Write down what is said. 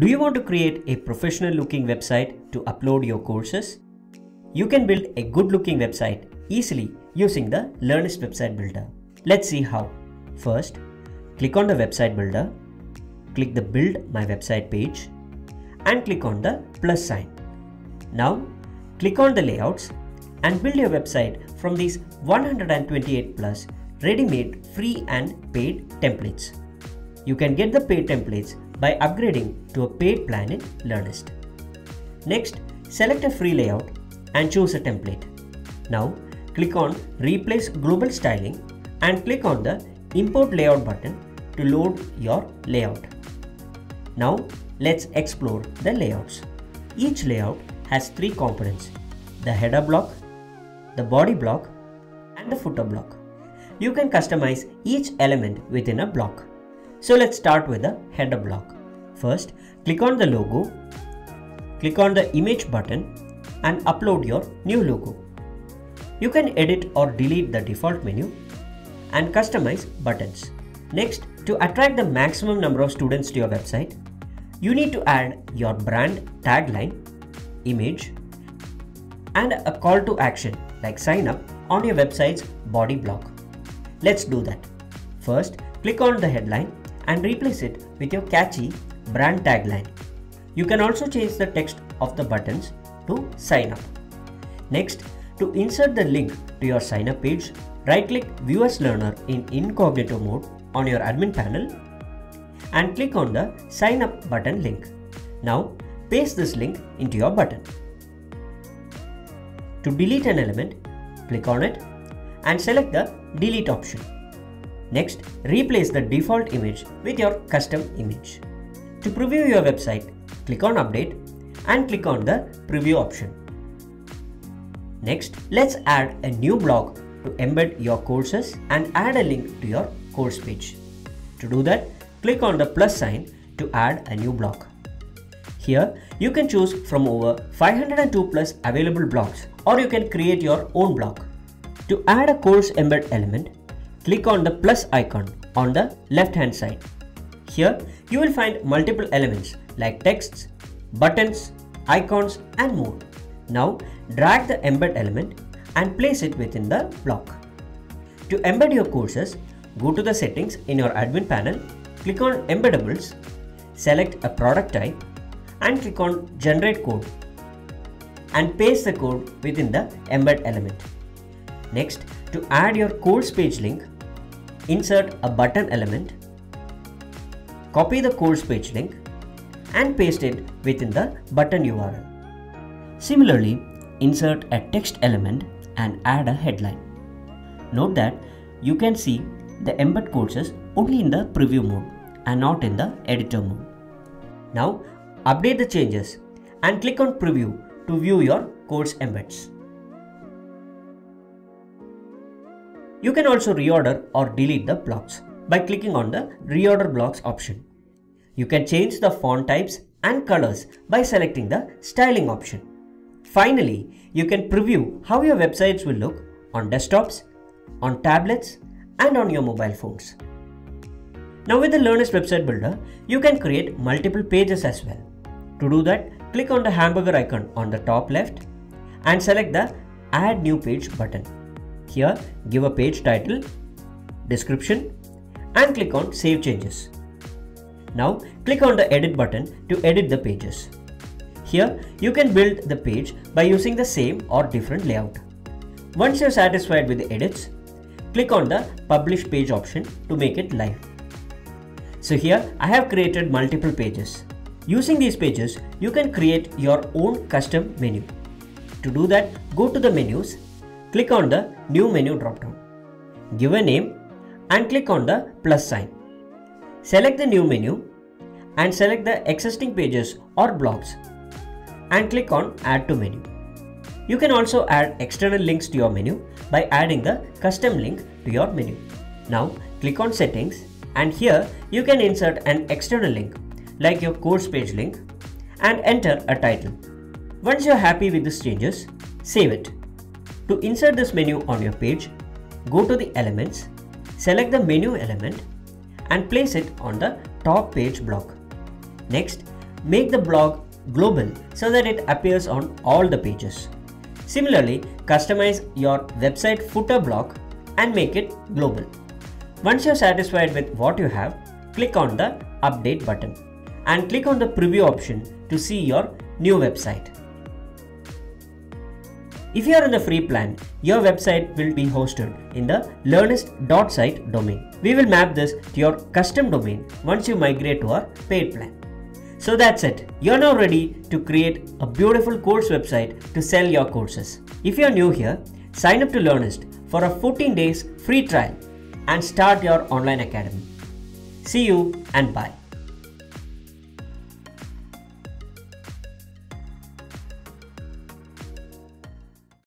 Do you want to create a professional looking website to upload your courses? You can build a good looking website easily using the Learnyst website builder. Let's see how. First, click on the website builder, click the build my website page and click on the plus sign. Now click on the layouts and build your website from these 128 plus ready-made free and paid templates. You can get the paid templates by upgrading to a paid plan in Learnyst. Next, select a free layout and choose a template. Now, click on Replace Global Styling and click on the Import Layout button to load your layout. Now, let's explore the layouts. Each layout has three components: the header block, the body block, and the footer block. You can customize each element within a block. So let's start with the header block. First, click on the logo, click on the image button and upload your new logo. You can edit or delete the default menu and customize buttons. Next, to attract the maximum number of students to your website, you need to add your brand tagline, image and a call to action like sign up on your website's body block. Let's do that. First, click on the headline and replace it with your catchy brand tagline. You can also change the text of the buttons to sign up. Next, to insert the link to your sign up page, right-click View as Learner in Incognito mode on your admin panel and click on the Sign Up button link. Now, paste this link into your button. To delete an element, click on it and select the Delete option. Next, replace the default image with your custom image. To preview your website, click on Update and click on the Preview option. Next, let's add a new block to embed your courses and add a link to your course page. To do that, click on the plus sign to add a new block. Here, you can choose from over 502 plus available blocks, or you can create your own block. To add a course embed element, click on the plus icon on the left hand side. Here you will find multiple elements like texts, buttons, icons and more. Now drag the embed element and place it within the block. To embed your courses, go to the settings in your admin panel, click on Embeddables, select a product type and click on Generate Code and paste the code within the embed element. Next, to add your course page link, insert a button element, copy the course page link and paste it within the button URL. Similarly, insert a text element and add a headline. Note that you can see the embed courses only in the preview mode and not in the editor mode. Now, update the changes and click on Preview to view your course embeds. You can also reorder or delete the blocks by clicking on the Reorder Blocks option. You can change the font types and colors by selecting the Styling option. Finally, you can preview how your websites will look on desktops, on tablets, and on your mobile phones. Now with the Learnyst website builder, you can create multiple pages as well. To do that, click on the hamburger icon on the top left and select the Add New Page button. Here, give a page title, description, and click on Save Changes. Now, click on the Edit button to edit the pages. Here, you can build the page by using the same or different layout. Once you're satisfied with the edits, click on the Publish Page option to make it live. So here, I have created multiple pages. Using these pages, you can create your own custom menu. To do that, go to the menus, click on the New Menu drop-down, give a name and click on the plus sign. Select the new menu and select the existing pages or blocks and click on Add to Menu. You can also add external links to your menu by adding the custom link to your menu. Now click on Settings and here you can insert an external link like your course page link and enter a title. Once you're happy with these changes, save it. To insert this menu on your page, go to the Elements, select the Menu element and place it on the Top Page block. Next, make the blog global so that it appears on all the pages. Similarly, customize your website footer block and make it global. Once you're satisfied with what you have, click on the update button and click on the preview option to see your new website. If you are on the free plan, your website will be hosted in the learnyst.site domain. We will map this to your custom domain once you migrate to our paid plan. So that's it. You're now ready to create a beautiful course website to sell your courses. If you're new here, sign up to Learnyst for a 14 days free trial and start your online academy. See you and bye.